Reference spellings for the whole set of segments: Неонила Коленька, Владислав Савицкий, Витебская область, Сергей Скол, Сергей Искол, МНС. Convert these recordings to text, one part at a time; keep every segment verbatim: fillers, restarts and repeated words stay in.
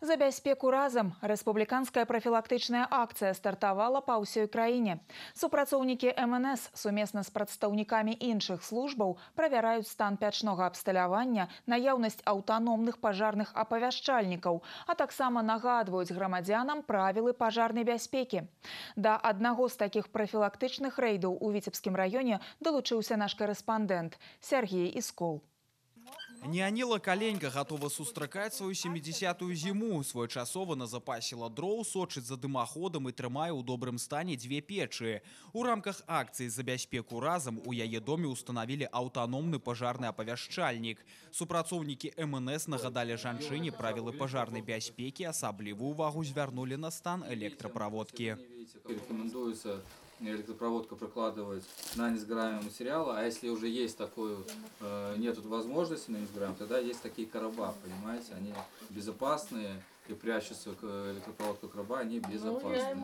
За бяспеку разам республиканская профілактичная акция стартовала по всей краине. Супрацовники М Н С сумесно с представниками іншых службаў проверяют стан пячного обсталявання, наяўнасць автономных пожарных оповящальников, а так само нагадывают громадянам правила пожарной бяспеки. До одного из таких профилактичных рейдов у Витебском районе долучился наш корреспондент Сергей Искол. Неонила Коленька готова сустракать свою семидесятую зиму. Своечасово назапасила дроў, сочыць за дымаходом и трымае у добрым стане две печы. У рамках акции «За бяспеку разам» у яе доме установили автономный пожарный оповяшчальнік. Супрацоўнікі М Н С нагадали жанчыне правілы пожарной бяспеки, особливую увагу звярнули на стан электропроводки. Рекомендуется электропроводка прокладывать на несгораемый материал, а если уже есть такой, нет возможности на несгораемый, тогда есть такие короба, понимаете, они безопасные и прячутся к электропроводку короба, они безопасны.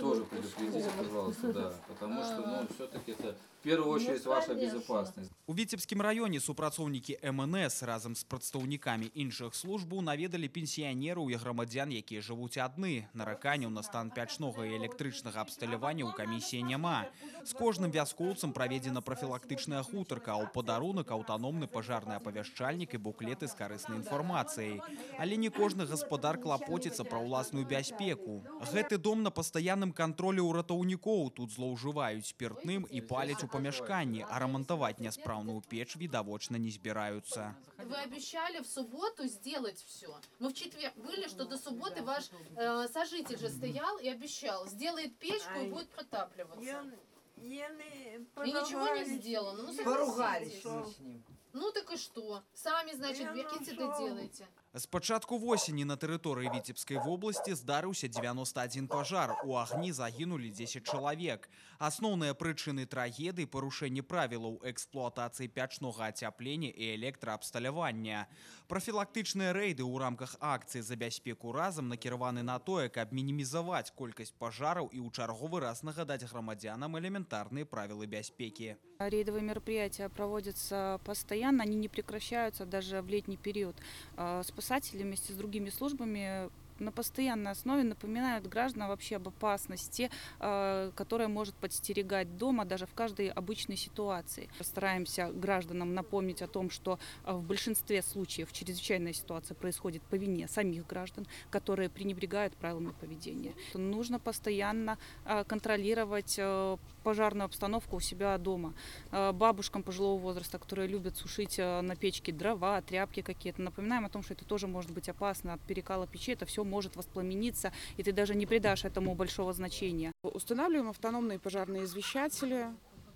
Тоже предупредите, пожалуйста, да, потому что, ну, все-таки это в первую очередь ваша безопасность. У Витебском районе супрацовники М Н С разом с представниками іншых службу наведали пенсионеров и громадян, которые живут одни. Нараканий на стан пячного и электричного обсталявания у комиссии нема. С каждым вязковцем проведена профилактичная хуторка, а у подарунок автономный пожарный оповящальник и буклеты с корыстной информацией. Але не каждый господар клопотится про уластную бяспеку. Гэты дом на постоянном контроле у ратовников, тут злоуживают спиртным и палец у помешкании, а ремонтовать не справляются. Правную печь видовочно не собираются. Вы обещали в субботу сделать все. Мы в четверг были, что до субботы ваш э, сожитель же стоял и обещал. Сделает печку и будет протапливаться. И ничего не сделано. Ну, поругались с ним. Ну так и что? Сами, значит, беките да делаете. С початку осени на территории Витебской области здарился девяносто один пожар. У огни загинули десять человек. Основные причины трагедии – порушение правил эксплуатации пячного отепления и электрообсталявання. Профилактичные рейды у рамках акции «За бяспеку разам» накіраваны на то, как минимизовать колькость пожаров и у черговый раз нагадать громадянам элементарные правила бяспеки. Рейдовые мероприятия проводятся постоянно. Они не прекращаются даже в летний период. Спасатели вместе с другими службами на постоянной основе напоминают гражданам вообще об опасности, которая может подстерегать дома даже в каждой обычной ситуации. Стараемся гражданам напомнить о том, что в большинстве случаев чрезвычайная ситуация происходит по вине самих граждан, которые пренебрегают правилами поведения. Нужно постоянно контролировать пожарную обстановку у себя дома. Бабушкам пожилого возраста, которые любят сушить на печке дрова, тряпки какие-то, напоминаем о том, что это тоже может быть опасно от перекала печи, это все может воспламениться, и ты даже не придашь этому большого значения. Устанавливаем автономные пожарные извещатели,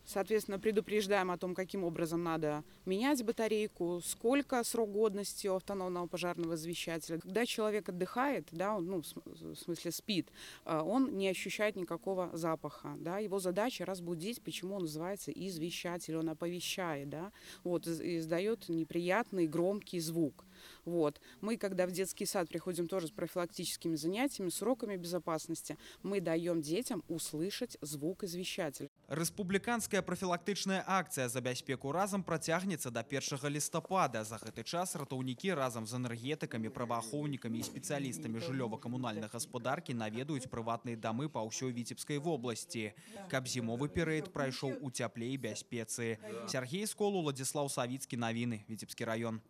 соответственно, предупреждаем о том, каким образом надо менять батарейку, сколько срок годности у автономного пожарного извещателя. Когда человек отдыхает, да, он, ну, в смысле спит, он не ощущает никакого запаха. Да. Его задача разбудить, почему он называется извещатель, он оповещает, да, вот, издает неприятный громкий звук. Вот. Мы, когда в детский сад приходим тоже с профилактическими занятиями, с уроками безопасности, мы даем детям услышать звук извещателя. Республиканская профилактичная акция «За бяспеку разам» протягнется до первого листопада. За этот час ратовники разом с энергетиками, правоохранниками и специалистами жилево-коммунальной господарки наведают приватные дома по всей Витебской области. Каб зимовый период прошел у тепле и бяспецы. Сергей Скол, Владислав Савицкий, новины, Витебский район.